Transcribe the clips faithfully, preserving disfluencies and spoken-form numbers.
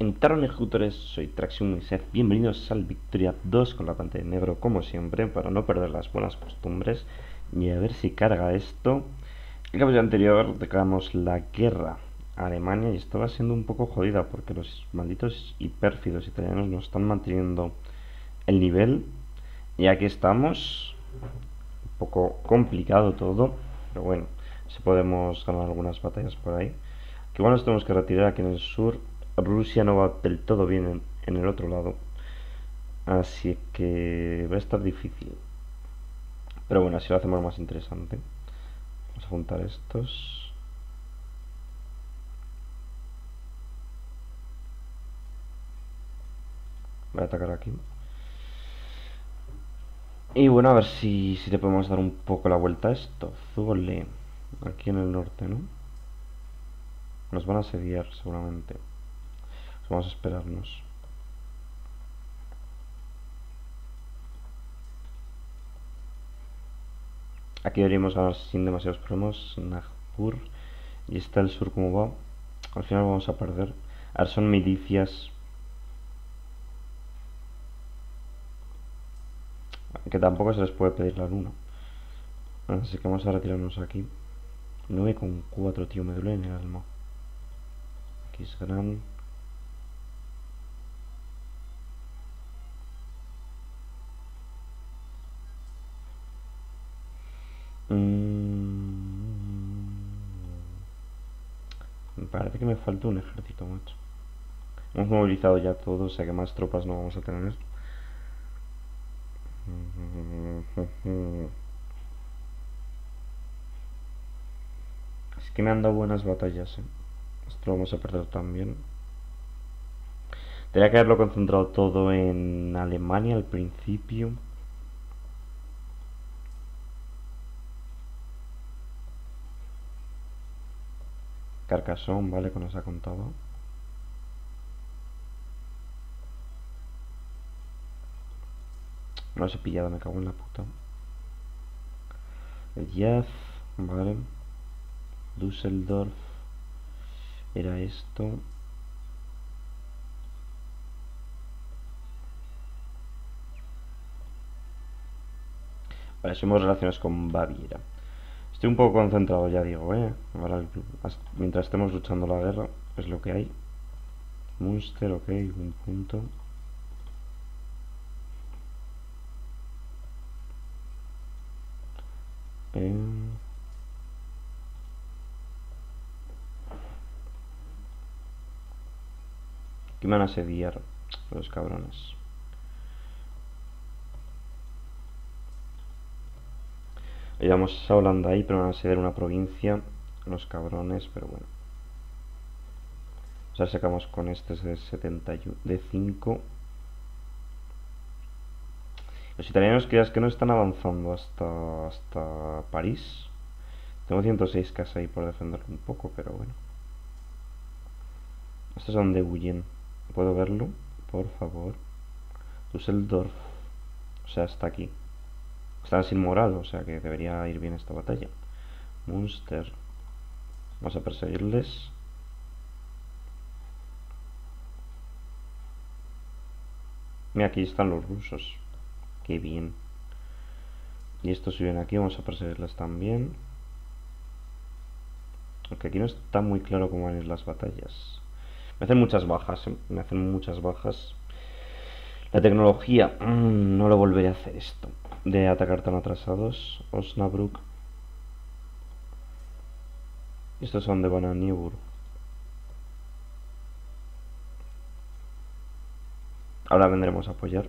Entraron ejecutores, soy Traxium y Seth, bienvenidos al Victoria dos con la pantalla en negro como siempre para no perder las buenas costumbres. Y a ver si carga esto. En el capítulo anterior declaramos la guerra a Alemania y estaba siendo un poco jodida porque los malditos y pérfidos italianos no están manteniendo el nivel. Y aquí estamos, un poco complicado todo, pero bueno, si podemos ganar algunas batallas por ahí. Que bueno, nos tenemos que retirar aquí en el sur. Rusia no va del todo bien en, en el otro lado, así que va a estar difícil, pero bueno, así lo hacemos más interesante. Vamos a juntar estos. Voy a atacar aquí y bueno, a ver si, si le podemos dar un poco la vuelta a esto. Zule, aquí en el norte, ¿no? Nos van a asediar seguramente. Vamos a esperarnos. Aquí deberíamos ganar sin demasiados problemas. Nagpur. Y está el sur como va. Al final vamos a perder. Ahora son milicias que tampoco se les puede pedir la luna. Así que vamos a retirarnos aquí. nueve con cuatro, tío. Me duele en el alma. Aquí es gran. Me parece que me falta un ejército, macho. Hemos movilizado ya todo, o sea que más tropas no vamos a tener. Es que me han dado buenas batallas, ¿eh? Esto lo vamos a perder también. Tenía que haberlo concentrado todo en Alemania al principio. Carcasón, vale, con eso ha contado. No los he pillado, me cago en la puta. El Jazz, vale. Düsseldorf. Era esto. Vale, somos relaciones con Baviera. Estoy un poco concentrado, ya digo, ¿eh? Ahora, mientras estemos luchando la guerra, es lo que hay. Münster, ok, un punto. Eh... Aquí me van a asediar los cabrones. Llevamos a Holanda ahí, pero van a ser una provincia, los cabrones, pero bueno. O sea, sacamos con este de setenta y cinco. Los italianos, que ya es que no están avanzando hasta, hasta París. Tengo ciento seis casas ahí por defenderlo un poco, pero bueno. Estos son de huyen. ¿Puedo verlo? Por favor. Düsseldorf. O sea, hasta aquí. Están sin moral, o sea que debería ir bien esta batalla. Münster. Vamos a perseguirles. Mira, aquí están los rusos. Qué bien. Y estos suben aquí, vamos a perseguirles también. Aunque aquí no está muy claro cómo van a ir las batallas. Me hacen muchas bajas, ¿eh? Me hacen muchas bajas. La tecnología, mmm, no lo volveré a hacer esto. De atacar tan atrasados. Osnabrück. Estos son de Bananiebur. Ahora vendremos a apoyar.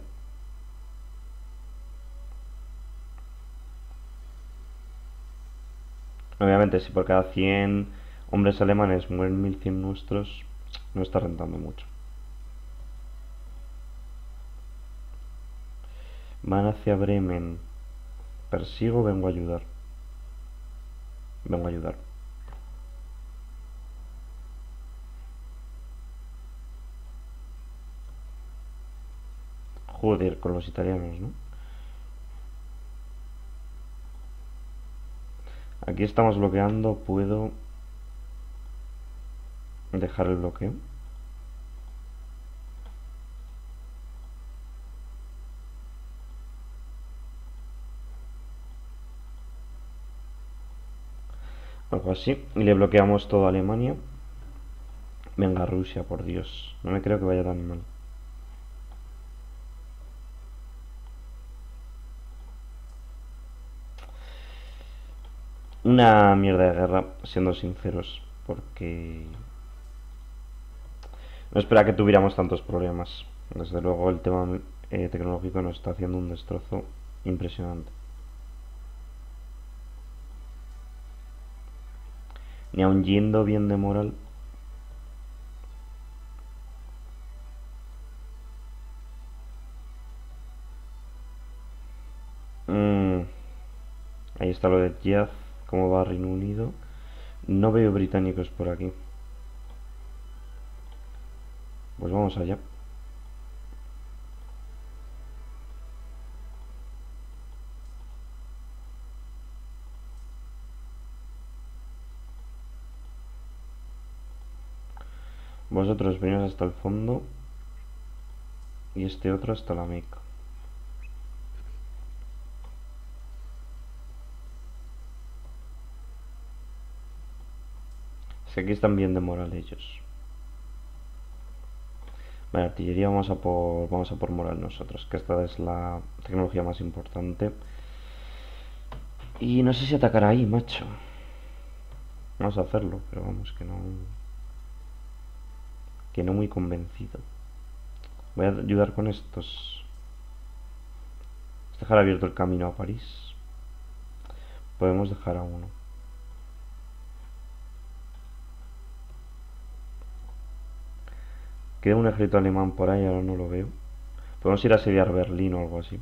Obviamente, si por cada cien hombres alemanes mueren mil cien nuestros, no está rentando mucho. Van hacia Bremen. Persigo, vengo a ayudar. Vengo a ayudar. Joder, con los italianos, ¿no? Aquí estamos bloqueando. Puedo dejar el bloqueo. algo así, y le bloqueamos toda Alemania. Venga, Rusia, por Dios, no me creo que vaya tan mal. Una mierda de guerra, siendo sinceros, porque no esperaba que tuviéramos tantos problemas. Desde luego el tema eh, tecnológico nos está haciendo un destrozo impresionante. Ni aun yendo bien de moral. Mm. Ahí está lo de Jazz, cómo va Reino Unido. No veo británicos por aquí. Pues vamos allá. Vosotros venís hasta el fondo y este otro hasta la Meca. Es que aquí están bien de moral ellos. Vale, artillería, vamos a por, vamos a por moral nosotros, que esta es la tecnología más importante. Y no sé si atacar ahí, macho. Vamos a hacerlo, pero vamos, que no... que no muy convencido. Voy a ayudar con estos. Dejar abierto el camino a París. Podemos dejar a uno. Queda un ejército alemán por ahí, ahora no lo veo. Podemos ir a asediar Berlín o algo así.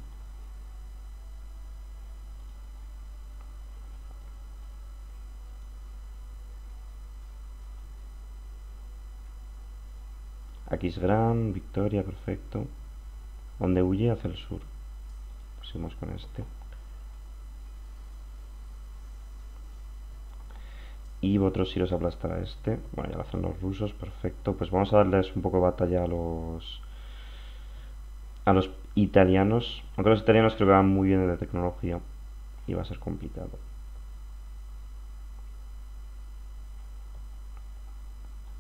Aquí es gran, Victoria, perfecto. Donde huye hacia el sur. Seguimos con este. Y vosotros iros a aplastar a este. Bueno, ya lo hacen los rusos, perfecto. Pues vamos a darles un poco de batalla a los... a los italianos. Aunque los italianos creo que van muy bien de tecnología. Y va a ser complicado.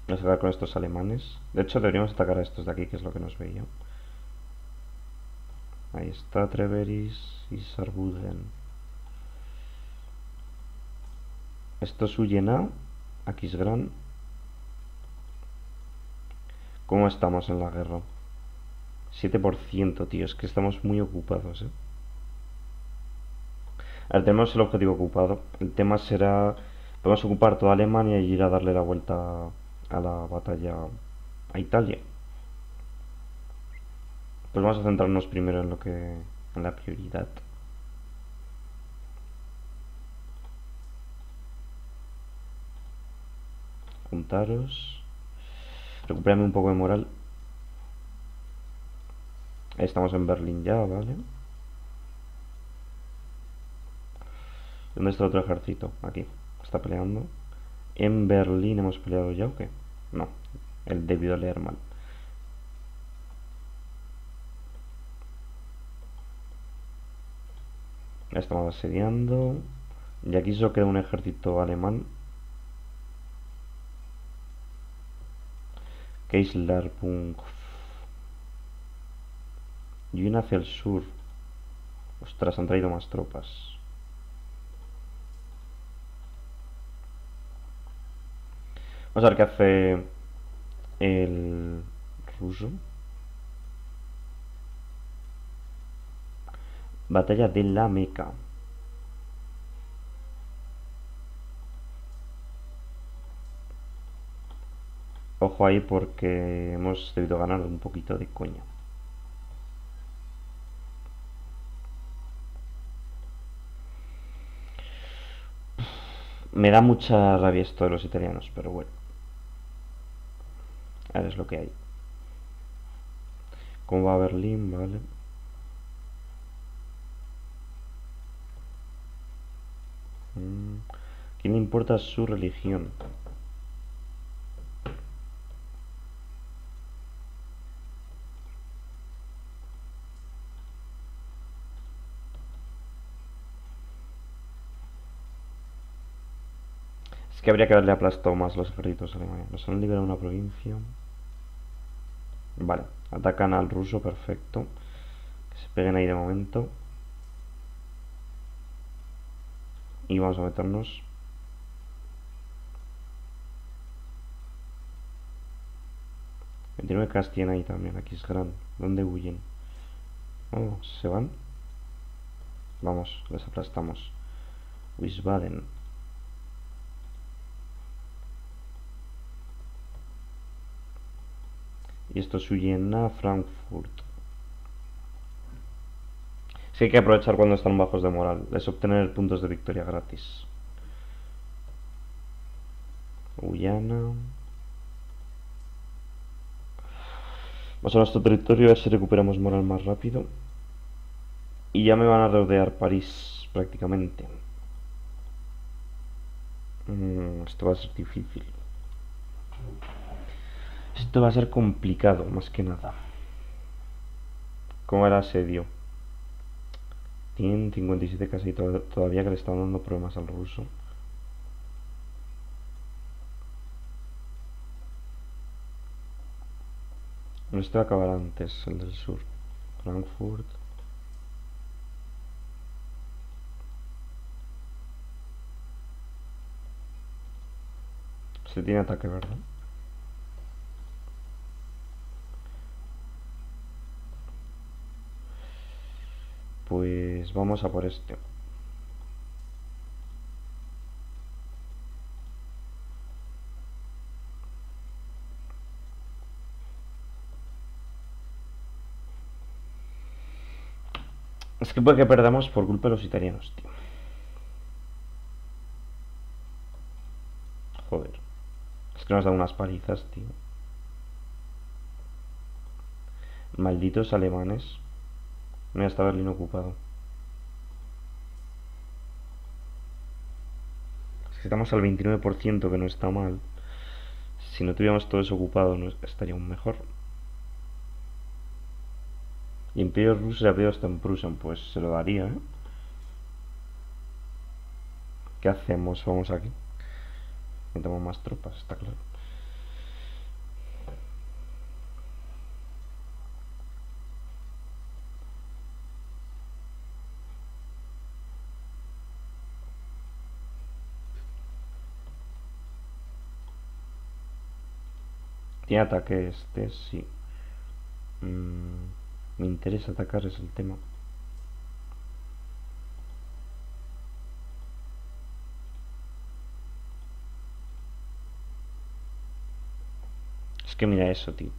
Vamos a atacar con estos alemanes. De hecho, deberíamos atacar a estos de aquí, que es lo que nos veía. Ahí está Treveris y Saarbrücken. Estos huyen a Aquisgrán. ¿Cómo estamos en la guerra? siete por ciento, tío. Es que estamos muy ocupados, ¿eh? A ver, tenemos el objetivo ocupado. El tema será... podemos ocupar toda Alemania y ir a darle la vuelta... a... a la batalla a Italia. Pues vamos a centrarnos primero en lo que en la prioridad. Juntaros, recuperarme un poco de moral. Ahí estamos en Berlín ya, vale. ¿Dónde está otro ejército? Aquí está peleando. ¿En Berlín hemos peleado ya o qué? No, el debido a leer mal. Ya estamos asediando. Y aquí solo queda un ejército alemán. Kaiserpunkt. Y una hacia el sur. Ostras, han traído más tropas. Vamos a ver qué hace el ruso. Batalla de la Meca. Ojo ahí porque hemos debido ganar un poquito de coña. Me da mucha rabia esto de los italianos, pero bueno. Ahora es lo que hay. ¿Cómo va Berlín? Vale. ¿Quién le importa su religión? Es que habría que haberle aplastado más los ejércitos alemanes. Nos han liberado una provincia. Vale, atacan al ruso, perfecto. Que se peguen ahí de momento. Y vamos a meternos. veintinueve Castilla ahí también, aquí es grande. ¿Dónde huyen? Oh, ¿se van? Vamos, les aplastamos. Wiesbaden. Y estos huyen a Frankfurt. Sí, hay que aprovechar cuando están bajos de moral. Es obtener puntos de victoria gratis. Guyana. Vamos a nuestro territorio a ver si recuperamos moral más rápido. Y ya me van a rodear París, prácticamente. Mm, esto va a ser difícil. Esto va a ser complicado, más que nada. ¿Cómo era asedio? Tienen cincuenta y siete casi to todavía que le están dando problemas al ruso. Este va a acabar antes, el del sur. Frankfurt. Se tiene ataque, ¿verdad? Pues vamos a por este. Es que puede que perdamos por culpa de los italianos, tío. Joder. Es que nos dan unas palizas, tío. Malditos alemanes. Mira, está Berlín ocupado. Es que estamos al veintinueve por ciento, que no está mal. Si no tuviéramos todo eso ocupado, no estaría aún mejor. Y Imperio Ruso se ha pedido hasta en Prusia, pues se lo daría, ¿eh? ¿Qué hacemos? Vamos aquí. Necesitamos más tropas, está claro. Tiene ataque este, sí. Mm, me interesa atacar, es el tema. Es que mira eso, tío.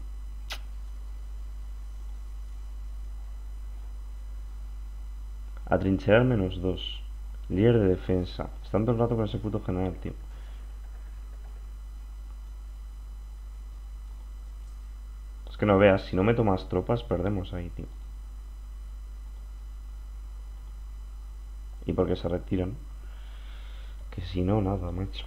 Atrincherar menos dos. Líder de defensa. Están todo el rato con ese puto general, tío. Que no veas, si no meto más tropas perdemos ahí, tío. Y porque se retiran. Que si no, nada, macho.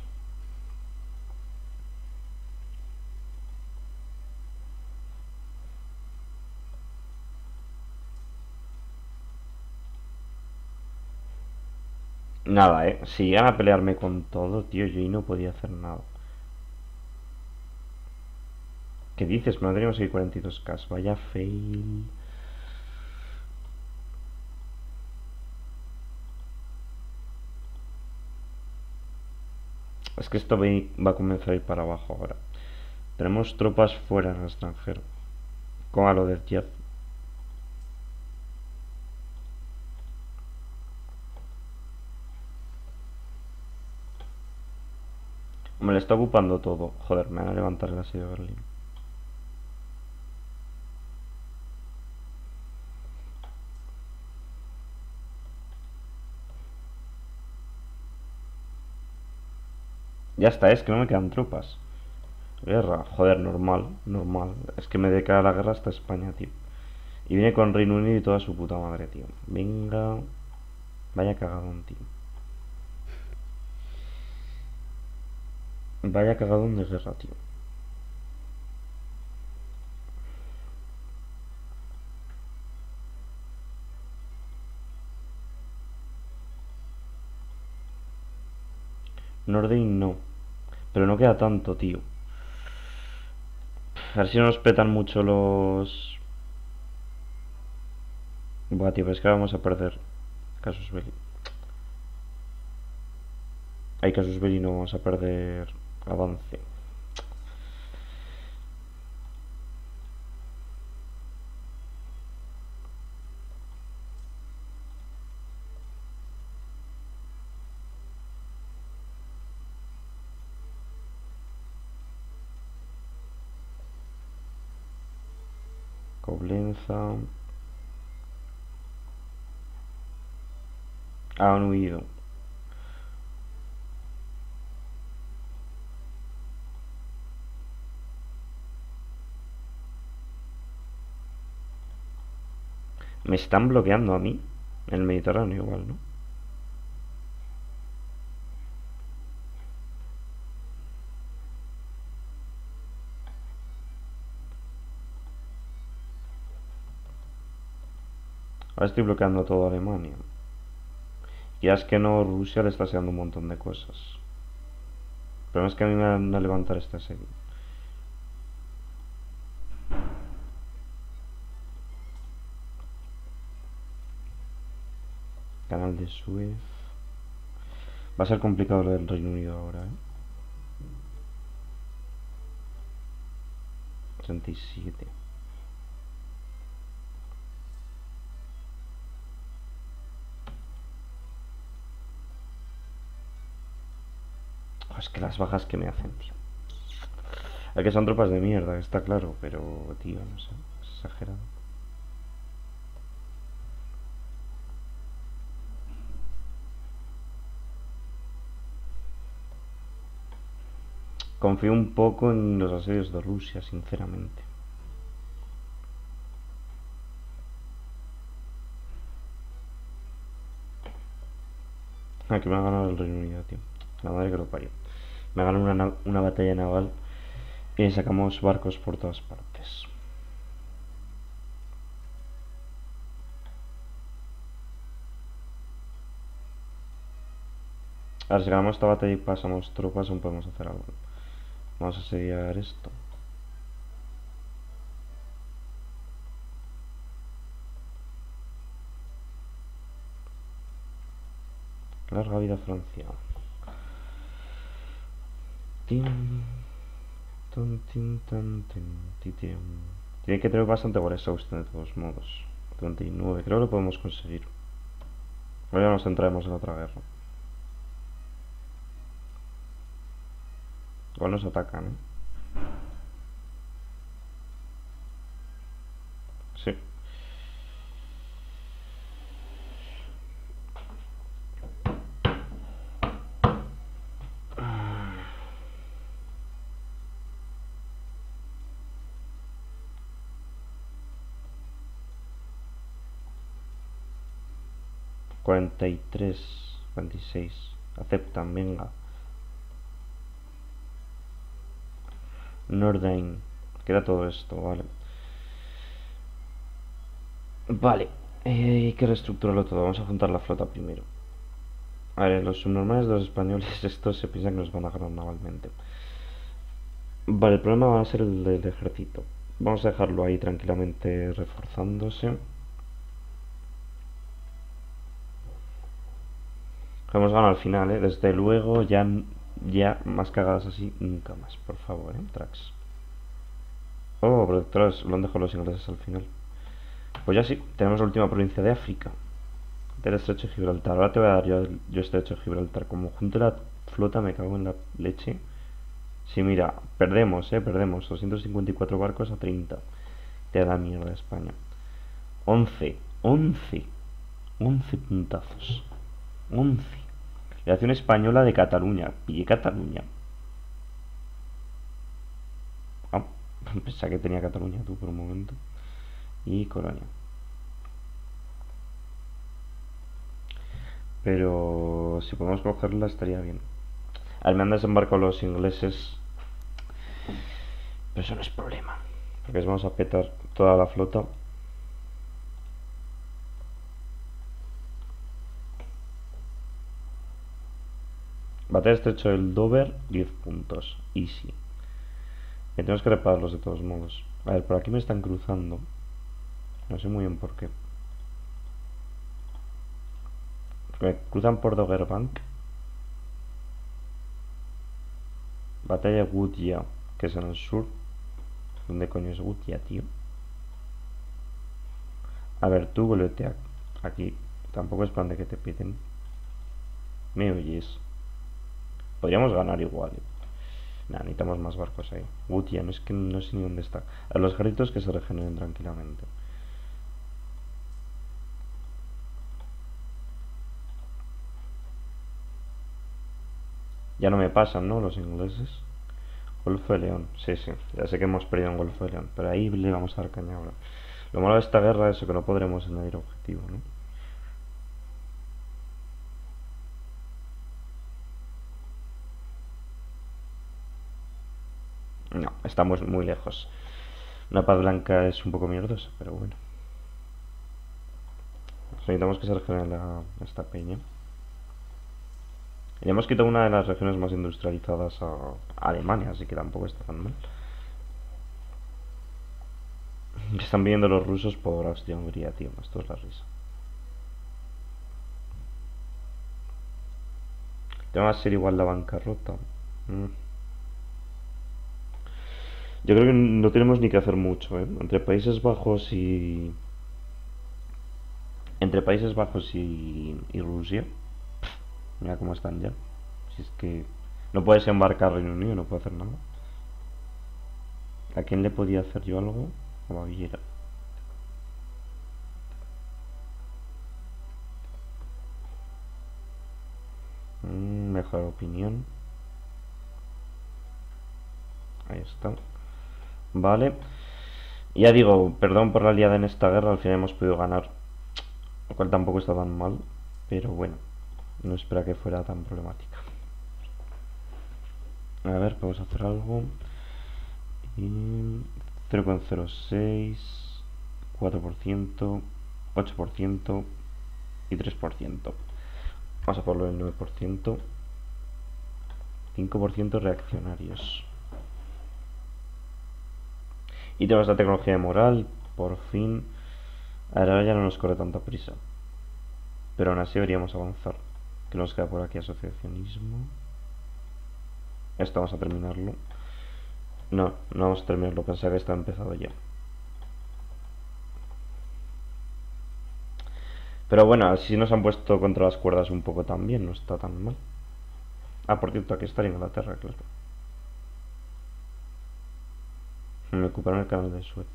Nada, eh. Si llegan a pelearme con todo, tío, yo ahí no podía hacer nada. ¿Qué dices? No tenemos que ir cuarenta y dos K. Vaya fail. Es que esto va a comenzar a ir para abajo ahora. Tenemos tropas fuera en el extranjero. Como a lo del Jeff. Me le está ocupando todo. Joder, me van a levantar el asedio de Berlín. Ya está, es que no me quedan tropas. Guerra, joder, normal, normal. Es que me declara la guerra hasta España, tío. Y viene con Reino Unido y toda su puta madre, tío. Venga. Vaya cagadón, tío. Vaya cagadón de guerra, tío. Norden no. Pero no queda tanto, tío. A ver si no nos petan mucho los... Buah, tío, pero es que vamos a perder casus belli. Hay casus belli, no vamos a perder avance. Coblenza. Han huido. Me están bloqueando a mí en el Mediterráneo igual, ¿no? Ahora estoy bloqueando a toda Alemania. Ya es que no, Rusia le está haciendo un montón de cosas. El problema es que a mí me van a levantar esta serie. Canal de Suez. Va a ser complicado lo del Reino Unido ahora, ¿eh? ochenta y siete. Es que las bajas que me hacen, tío. Es que son tropas de mierda, está claro, pero, tío, no sé, es exagerado. Confío un poco en los asedios de Rusia, sinceramente. Aquí me ha ganado el Reino Unido, tío. La madre que lo parió. Me ganó una, una batalla naval y sacamos barcos por todas partes. Ahora si ganamos esta batalla y pasamos tropas, aún podemos hacer algo. Vamos a asediar esto. Larga vida Francia. Tiene que tener bastante buena exhaustion de todos modos. treinta y nueve, creo que lo podemos conseguir. Ahora nos centraremos en otra guerra. Igual nos atacan, ¿eh? Sí. cuarenta y tres, veintiséis. Aceptan, venga. Nordheim. Queda todo esto, vale. Vale. Eh, hay que reestructurarlo todo. Vamos a juntar la flota primero. A ver, los subnormales de los españoles, estos se piensan que nos van a ganar navalmente. Vale, el problema va a ser el del ejército. Vamos a dejarlo ahí tranquilamente reforzándose. Hemos ganado al final, ¿eh? Desde luego, ya, ya más cagadas así, nunca más, por favor, ¿eh? Trax. Oh, protectores, lo han dejado los ingleses al final. Pues ya sí, tenemos la última provincia de África, del Estrecho de Gibraltar. Ahora te voy a dar yo, yo Estrecho de Gibraltar. Como junto a la flota me cago en la leche. Sí, mira, perdemos, ¿eh? Perdemos doscientos cincuenta y cuatro barcos a treinta. Te da mierda España. once, once, once puntazos. once. La acción española de Cataluña. Pillé Cataluña. Ah, pensaba que tenía Cataluña tú por un momento. Y Colonia. Pero si podemos cogerla estaría bien. Al menos desembarco los ingleses. Pero eso no es problema. Porque les vamos a petar toda la flota. Va Matar estrecho del Dover, diez puntos. Easy. Que tenemos que repararlos de todos modos. A ver, por aquí me están cruzando. No sé muy bien por qué. Porque cruzan por Doggerbank. Batalla de Goodyear, que es en el sur. ¿Dónde coño es Goodyear, tío? A ver, tú vuelvete aquí. Tampoco es plan de que te piten. ¿Me oyes? Podríamos ganar igual. Nada, necesitamos más barcos ahí. Goodyear, no es que no sé ni dónde está. A los ejércitos que se regeneren tranquilamente. Ya no me pasan, ¿no? Los ingleses. Golfo de León. Sí, sí. Ya sé que hemos perdido en Golfo de León. Pero ahí le vamos a dar caña ahora. Lo malo de esta guerra es que no podremos añadir objetivo, ¿no? No, estamos muy lejos. Una paz blanca es un poco mierdosa, pero bueno. Necesitamos que se regenere esta peña. Ya hemos quitado una de las regiones más industrializadas a Alemania, así que tampoco está tan mal. Están viniendo los rusos por Austria-Hungría, tío. Esto es la risa. ¿Te va a ser igual la bancarrota? Mm. Yo creo que no tenemos ni que hacer mucho, ¿eh? Entre Países Bajos y... Entre Países Bajos y, y Rusia. Mira cómo están ya. Si es que no puedes embarcar Reino Unido, no puede hacer nada. ¿A quién le podía hacer yo algo? A Baviera. Mm, mejor opinión. Ahí está. Vale. Ya digo, perdón por la liada en esta guerra. Al final hemos podido ganar. Lo cual tampoco está tan mal. Pero bueno. No esperaba que fuera tan problemática. A ver, podemos hacer algo. cero coma cero seis, cuatro por ciento, ocho por ciento y tres por ciento. Vamos a ponerlo en nueve por ciento. cinco por ciento reaccionarios. Y tenemos la tecnología de moral. Por fin. Ahora ya no nos corre tanta prisa. Pero aún así deberíamos avanzar. Que nos queda por aquí asociacionismo. Esto vamos a terminarlo. No, no vamos a terminarlo. Pensaba que está empezado ya. Pero bueno, así nos han puesto contra las cuerdas un poco también. No está tan mal. Ah, por cierto, aquí está Inglaterra, claro. Me ocuparon el canal de Suez.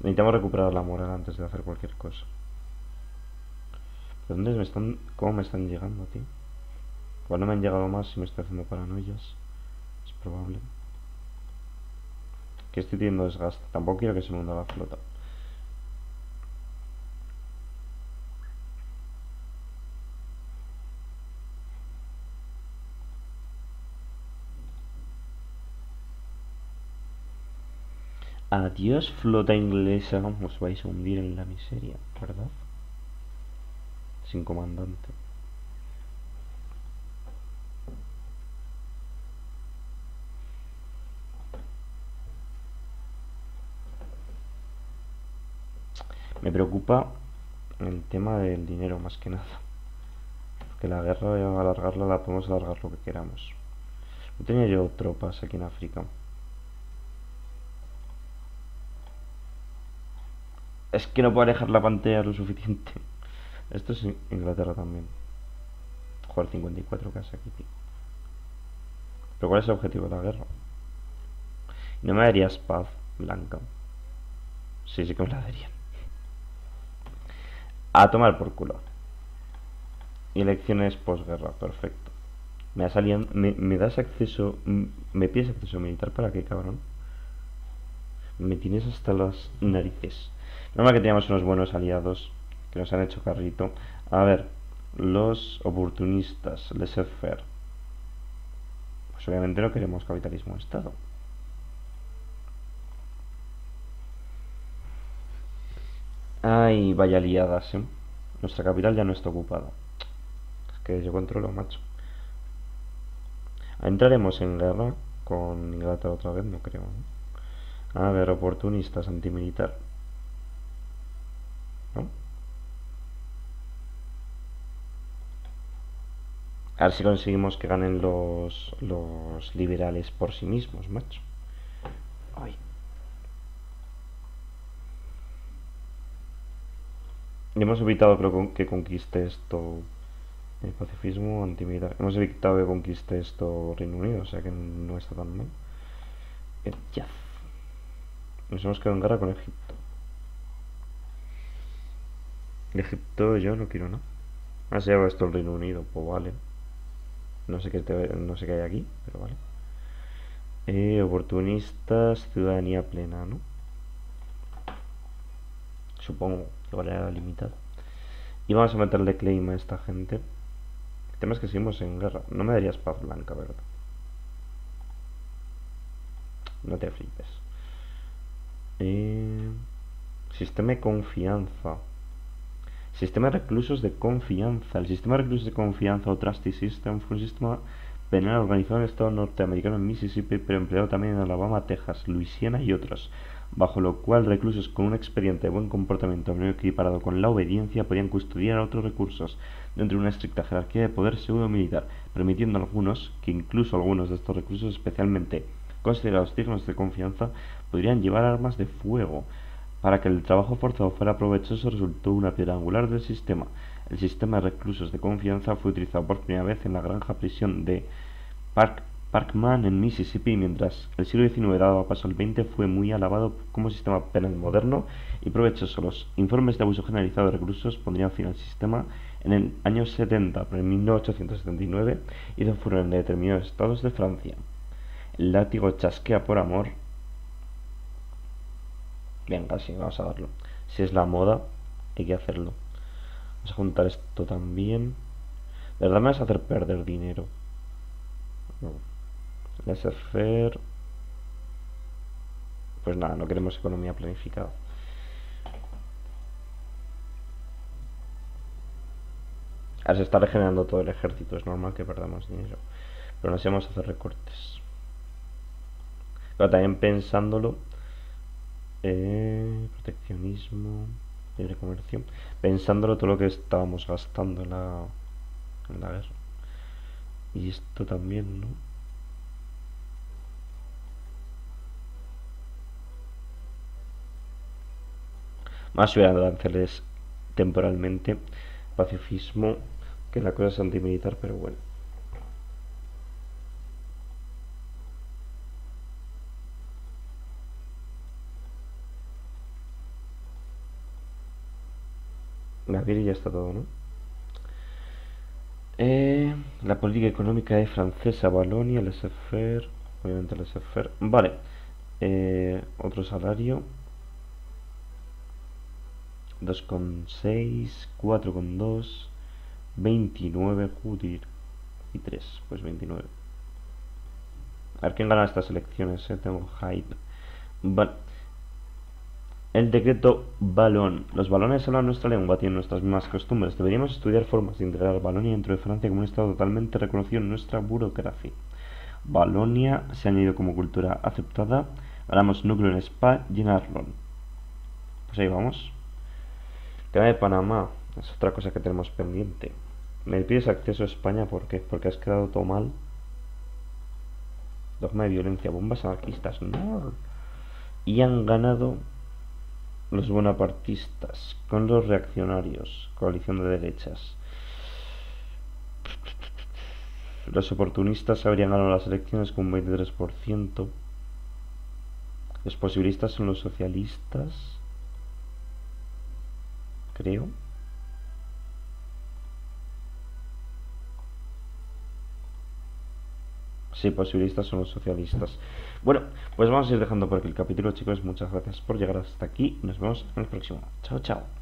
Necesitamos recuperar la moral antes de hacer cualquier cosa. ¿De dónde me están? ¿Cómo me están llegando, tío? Igual no me han llegado más si me estoy haciendo paranoias. Es probable. Que estoy teniendo desgaste. Tampoco quiero que se me hunda la flota. Adiós, flota inglesa. Os vais a hundir en la miseria, ¿verdad? Sin comandante. Me preocupa el tema del dinero más que nada, porque la guerra, a alargarla, la podemos alargar lo que queramos. No tenía yo tropas aquí en África. Es que no puedo alejar la pantalla lo suficiente. Esto es Inglaterra también. Jugar cincuenta y cuatro casa aquí, tío. Pero ¿cuál es el objetivo de la guerra? No me darías paz blanca. Sí, sí que me la darían. A tomar por culo. Y elecciones posguerra, perfecto. Me, salían, me, me das acceso. Me pides acceso militar para qué, cabrón. Me tienes hasta las narices. Normal que teníamos unos buenos aliados que nos han hecho carrito. A ver, los oportunistas, laissez-faire. Pues obviamente no queremos capitalismo de Estado. Ay, vaya liadas, ¿eh? Nuestra capital ya no está ocupada. que yo controlo, macho. Entraremos en guerra con Inglaterra otra vez, no creo, ¿no? A ver, oportunistas, antimilitar. ¿No? A ver si conseguimos que ganen los, los liberales por sí mismos, macho. Ay. Y hemos evitado, creo, que conquiste esto el pacifismo antimilitar. Hemos evitado que conquiste esto Reino Unido, o sea que no está tan mal. Eh, ya. Nos hemos quedado en guerra con Egipto. Egipto yo no quiero, ¿no? Ah, se lleva esto el Reino Unido, pues vale. No sé qué, te, no sé qué hay aquí, pero vale. Eh, oportunistas, ciudadanía plena, ¿no? Supongo que valía limitada. Y vamos a meterle claim a esta gente. El tema es que seguimos en guerra. No me darías paz blanca, ¿verdad? No te flipes. Eh, sistema de confianza. Sistema de reclusos de confianza. El sistema de reclusos de confianza o Trustee System fue un sistema penal organizado en el estado norteamericano en Mississippi, pero empleado también en Alabama, Texas, Luisiana y otros, bajo lo cual reclusos con un expediente de buen comportamiento medio equiparado con la obediencia podían custodiar a otros recursos dentro de una estricta jerarquía de poder pseudo-militar, permitiendo a algunos, que incluso algunos de estos reclusos especialmente considerados dignos de confianza, podrían llevar armas de fuego. Para que el trabajo forzado fuera provechoso resultó una piedra angular del sistema. El sistema de reclusos de confianza fue utilizado por primera vez en la granja prisión de Park Parkman en Mississippi, mientras el siglo diecinueve daba paso al veinte fue muy alabado como sistema penal moderno y provechoso. Los informes de abuso generalizado de reclusos pondrían fin al sistema en el año setenta, pero en mil ochocientos setenta y nueve hizo furor en determinados estados de Francia. El látigo chasquea por amor. Venga, sí, vamos a darlo. Si es la moda, hay que hacerlo. Vamos a juntar esto también. De verdad me vas a hacer perder dinero. No. Laser fair. Pues nada, no queremos economía planificada. Ahora se está regenerando todo el ejército, es normal que perdamos dinero, pero nos íbamos a hacer recortes. Pero también pensándolo, eh, proteccionismo, libre comercio, pensándolo todo lo que estábamos gastando en la, en la guerra. Y esto también, ¿no? Más subir a aranceles temporalmente, pacifismo, que la cosa es antimilitar, pero bueno. Baviera ya está todo, ¿no? Eh, la política económica es francesa, Valonia, laissez-faire, obviamente laissez-faire. Vale, eh, otro salario. dos coma seis, cuatro coma dos, veintinueve, Judir y tres, pues veintinueve. A ver quién gana estas elecciones, eh? Tengo hype. Vale. El decreto Balón. Los balones hablan nuestra lengua, tienen nuestras mismas costumbres. Deberíamos estudiar formas de integrar Valonia dentro de Francia como un estado totalmente reconocido en nuestra burocracia. Valonia se ha añadido como cultura aceptada. Ganamos núcleo en Spa y en Arlon. Pues ahí vamos. Tema de Panamá, es otra cosa que tenemos pendiente. Me pides acceso a España, ¿por qué? Porque has quedado todo mal. Dogma de violencia, bombas anarquistas, no. Y han ganado los bonapartistas con los reaccionarios, coalición de derechas. Los oportunistas habrían ganado las elecciones con un veintitrés por ciento. Los posibilistas son los socialistas, creo. Sí, posibilistas son los socialistas. Bueno, pues vamos a ir dejando por aquí el capítulo, chicos. Muchas gracias por llegar hasta aquí. Nos vemos en el próximo. Chao, chao.